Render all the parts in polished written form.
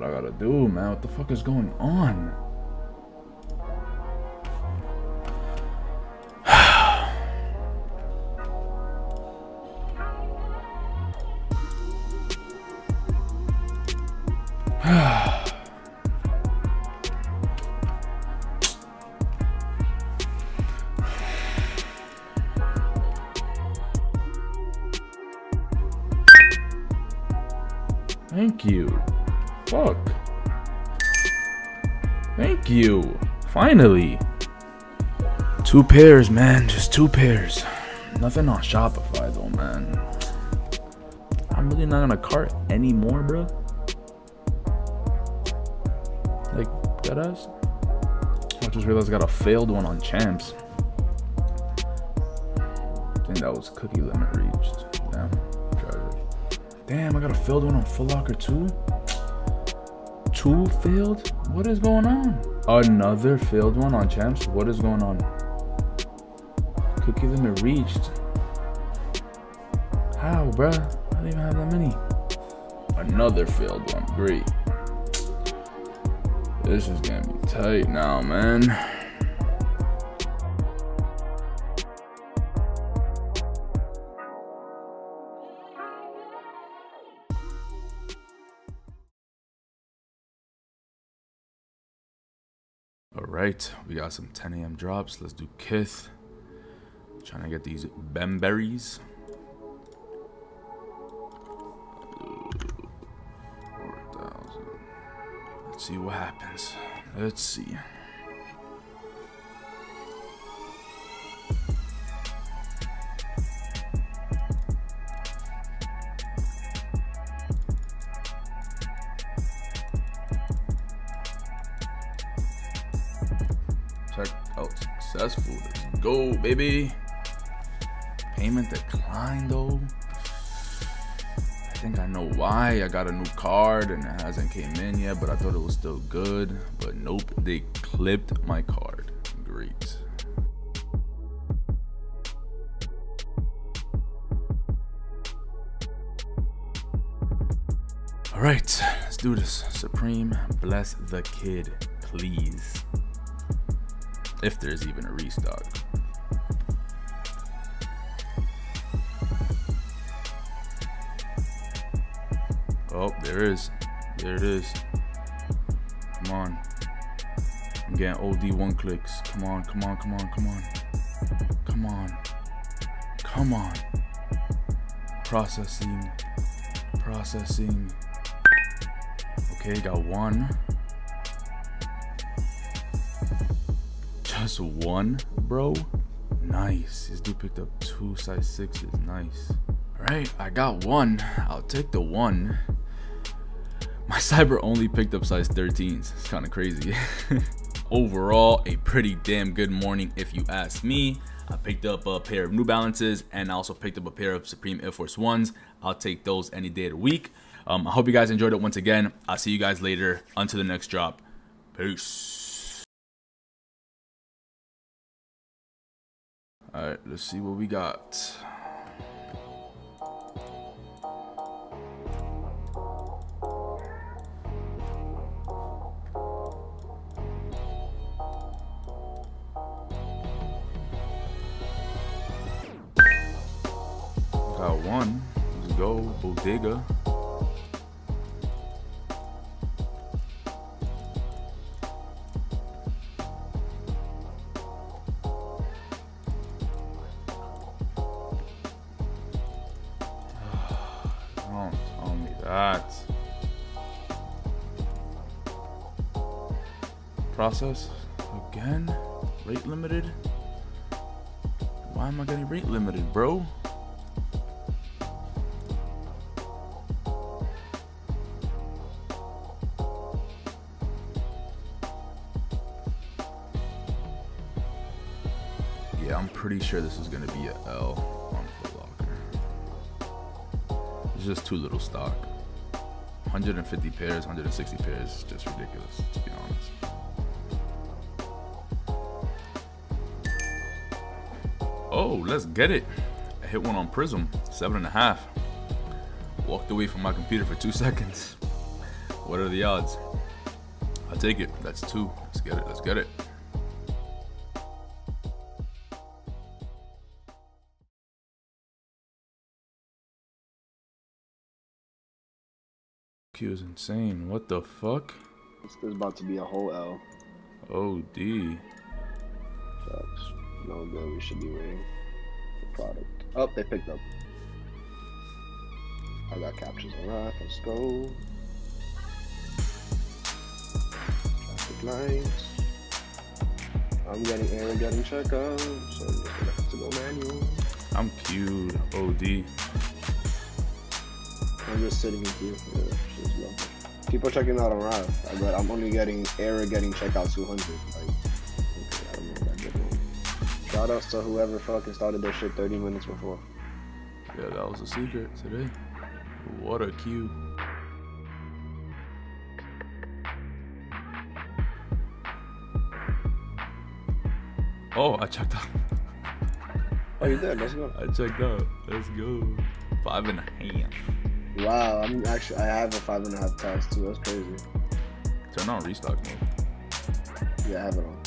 what I gotta do, man. What the fuck is going on? Thank you. Fuck. Thank you. Finally. Two pairs, man. Just two pairs. Nothing on Shopify, though, man. I'm really not gonna cart anymore, bro. Like, deadass. I just realized I got a failed one on Champs. I think that was cookie limit reached. Damn. Damn, I got a failed one on Footlocker too. Two failed? What is going on? Another failed one on Champs? What is going on? Cookie limit reached. How, bruh? I don't even have that many. Another failed one. Great. This is gonna be tight now, man. Alright, we got some 10 a.m. drops. Let's do Kith. Trying to get these Bemberries. Let's see what happens. Let's see. Successful. Let's go, baby. Payment declined, though. I think I know why. I got a new card and it hasn't came in yet, but I thought it was still good. But nope, they clipped my card. Great. All right, let's do this. Supreme, bless the kid, please. If there's even a restock. Oh, there is. There it is. Come on. I'm getting OD one clicks. Come on, come on, come on, come on. Come on. Come on. Processing. Processing. Okay, got one. Just one, bro. Nice. This dude picked up two size sixes. Nice. All right, I got one. I'll take the one. My cyber only picked up size 13s. It's kind of crazy. Overall, a pretty damn good morning if you ask me. I picked up a pair of New Balances and I also picked up a pair of Supreme Air Force Ones. I'll take those any day of the week. I hope you guys enjoyed it once again. I'll see you guys later. Until the next drop. Peace. Alright, let's see what we got. Got one. Let's go, Bodega. That process again. Rate limited. Why am I getting rate limited, bro? Yeah, I'm pretty sure this is gonna be an L on Footlocker. It's just too little stock. 150 pairs, 160 pairs is just ridiculous, to be honest. Oh, let's get it. I hit one on Prism, 7.5. Walked away from my computer for 2 seconds. What are the odds? I'll take it. That's two. Let's get it. Let's get it. Q is insane. What the fuck? There's about to be a whole L. Oh, D. That's no good. We should be waiting for product. Oh, they picked up. I got captures on that. Let's go. Traffic lights. I'm getting Aaron getting checkout, so I'm just gonna have to go manual. I'm queued. OD. I'm just sitting in queue. Yeah, she's lovely. People checking out on Riot, but I'm only getting error getting checkout 200. Like, okay, I don't know what I did wrong. Shout outs to whoever fucking started that shit 30 minutes before. Yeah, that was a secret today. What a cue. Oh, I checked out. Oh, you did? Let's go. I checked out. Let's go. 5.5. Wow, I'm actually, I have a 5.5 tax too. That's crazy. Turn on restock mode. Yeah, I have it on.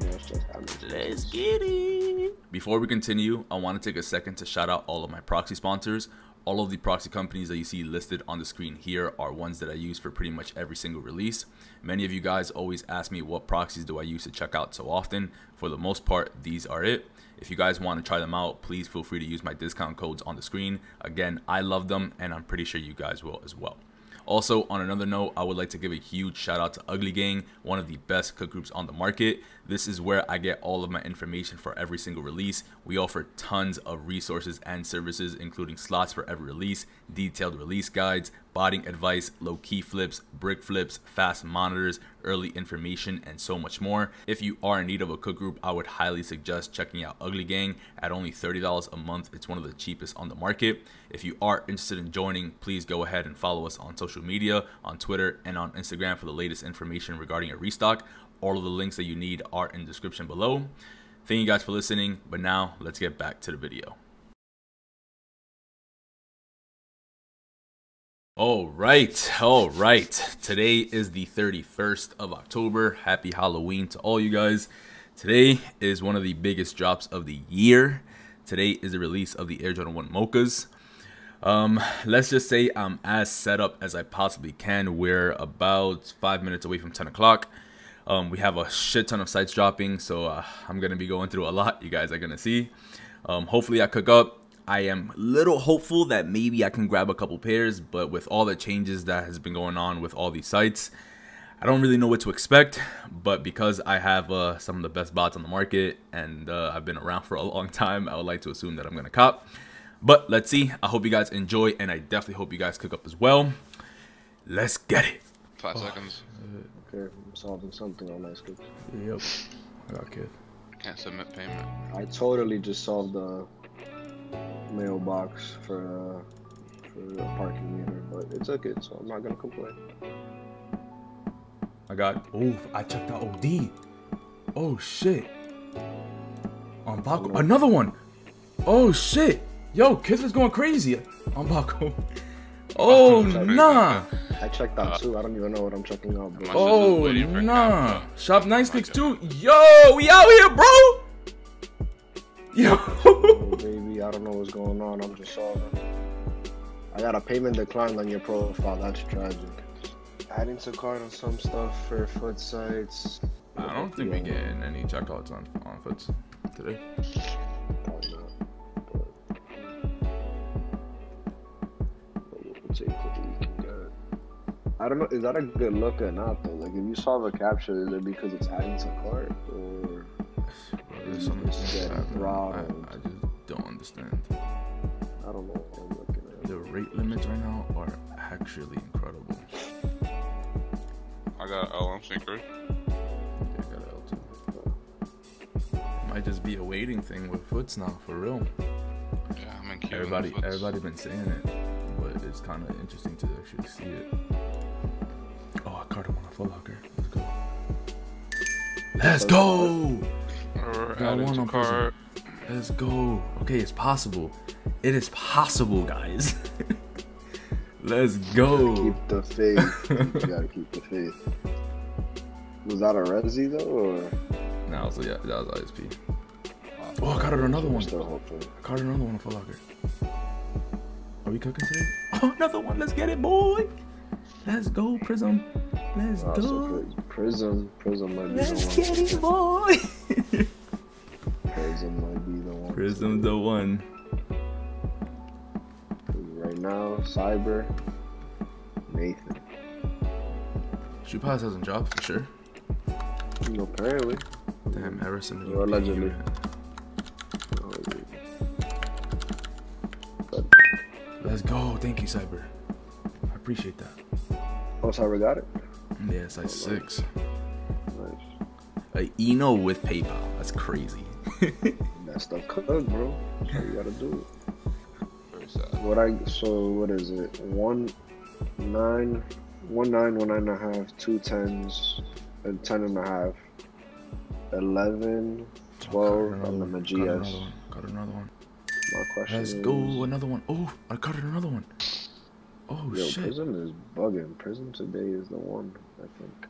Yeah, it's just, let's get it. Before we continue, I want to take a second to shout out all of my proxy sponsors. All of the proxy companies that you see listed on the screen here are ones that I use for pretty much every single release. Many of you guys always ask me what proxies do I use to check out so often. For the most part, these are it. If you guys want to try them out, please feel free to use my discount codes on the screen. Again, I love them and I'm pretty sure you guys will as well. Also, on another note, I would like to give a huge shout out to Ugly Gang, one of the best cook groups on the market. This is where I get all of my information for every single release. We offer tons of resources and services, including slots for every release, detailed release guides, botting advice, low key flips, brick flips, fast monitors, early information, and so much more. If you are in need of a cook group, I would highly suggest checking out Ugly Gang. At only $30 a month, it's one of the cheapest on the market. If you are interested in joining, please go ahead and follow us on social media, on Twitter, and on Instagram for the latest information regarding a restock. All of the links that you need are in the description below. Thank you guys for listening, but now let's get back to the video. All right, today is the 31st of October. Happy Halloween to all you guys. Today is one of the biggest drops of the year. Today is the release of the AJ1 Mochas. Let's just say I'm as set up as I possibly can. We're about 5 minutes away from 10 o'clock. We have a shit ton of sites dropping, so I'm gonna be going through a lot. You guys are gonna see. Hopefully I cook up. I am a little hopeful that maybe I can grab a couple pairs, but with all the changes that has been going on with all these sites, I don't really know what to expect. But because I have some of the best bots on the market and I've been around for a long time, I would like to assume that I'm going to cop. But let's see. I hope you guys enjoy, and I definitely hope you guys cook up as well. Let's get it. 5 seconds. Okay, I'm solving something on my script. Yep. I got Kith. Can't submit payment. I totally just solved the mailbox for a parking meter, but it's okay, so I'm not gonna complain. I got, oh, I checked out OD. Oh shit. On Baco, no. Another one. Oh shit. Yo, kids is going crazy on Baco. Oh nah. I checked out too. I don't even know what I'm checking out. Bro. Oh nah. Shop nice picks too. Yo, we out here, bro. Yo. Oh, baby, I don't know what's going on. I'm just solving. I got a payment declined on your profile. That's tragic. Adding to cart on some stuff for foot sites. I don't think we're getting any checkouts on foots today. Probably not. But we'll take what we can get. I don't know. Is that a good look or not, though? Like, if you solve a capture, is it because it's adding to cart? Or. I just don't understand. I don't know what I'm looking at. The rate limits right now are actually incredible. I got L on Synchro. Yeah, I got L too. Might just be a waiting thing with foots now, for real. Yeah, I'm in queue. Everybody's been saying it, but it's kind of interesting to actually see it. Oh, I caught him on a Footlocker. Let's go. Let's go! Got one on Prism. Let's go. Okay, it's possible. It is possible, guys. Let's go. Keep the faith. You gotta keep the faith. Was that a Resi though, or? Nah, so yeah, that was ISP. Oh, I caught another one. I caught another one on Footlocker. Are we cooking today? Oh, another one. Let's get it, boy. Let's go, Prism. Let's go. So Prism might be the one. Let's get it, boy. Prism might be the one. Prism the one. Right now, Cyber, Nathan. She probably hasn't dropped for sure. No, apparently. Damn, Everson. You're allegedly. Let's go. Thank you, Cyber. I appreciate that. Oh, Cyber got it? Yeah, it's like six. Nice. Like Eno with PayPal. That's crazy. That stuff comes, bro. So you gotta do it. What is it? 1 9, 1 9 1 9 1/2, 2 10s, and 10 1/2, 11, 12, and the Mochas. Got another one. My question is, let's go, another one. Oh, I caught another one. Oh, yo, shit. Prism is bugging. Prism today is the one, I think.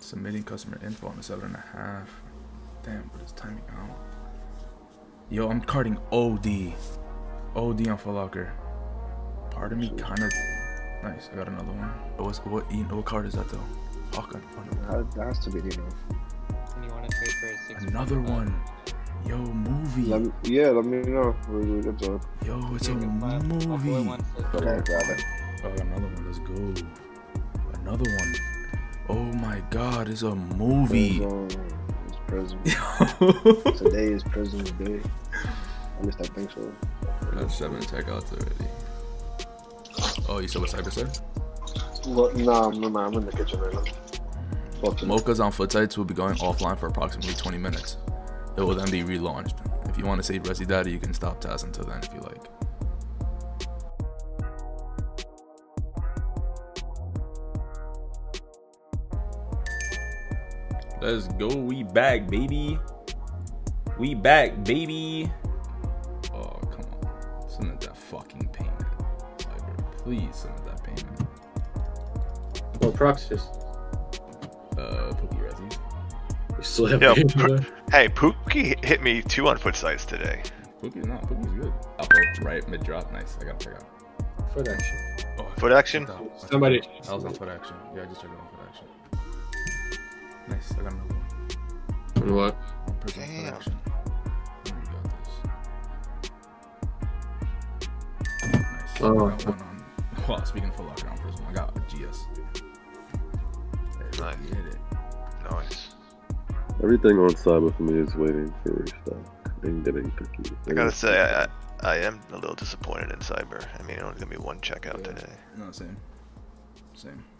Submitting customer info on a 7 1/2. Damn, but it's timing out. Yo, I'm carding OD. OD on Footlocker. Part of me kind of... Nice, I got another one. But what card is that, though? Fuck, that has to be the another one. Yo, movie. Let me know. We'll get to it. Yo, it's a movie. Okay, got it. Oh, another one. Let's go. Another one. Oh my God, it's a movie. It's Prism. Today is Prism Day. At least I think so. We got 7 checkouts already. Oh, you still a Cyber set? Well, nah, I'm in the kitchen right now. Mochas on Foot Tights will be going offline for approximately 20 minutes. It will then be relaunched. If you want to save Resi data, you can stop TAS until then if you like. Let's go, we back, baby. We back, baby. Oh, come on. Submit that fucking payment. Cyber, please submit that payment. Well, Proxys. Pookie Resi. Yo, hey, Pookie hit me 2 on Foot Sites today. Pookie's good. Upper right mid drop, nice. I got to check out. Foot action. Oh, foot action. Somebody. I was on foot action. Yeah, I just checked on foot action. Nice. I got another one. What? On Prism foot action. Nice. I got one on. Well, speaking of Footlocker on Prism, I got a GS. Nice. You hit it. Nice. Everything on Cyber for me is waiting for restock and getting picky. I gotta say, I am a little disappointed in Cyber. I mean, only gonna be 1 checkout today. No, same.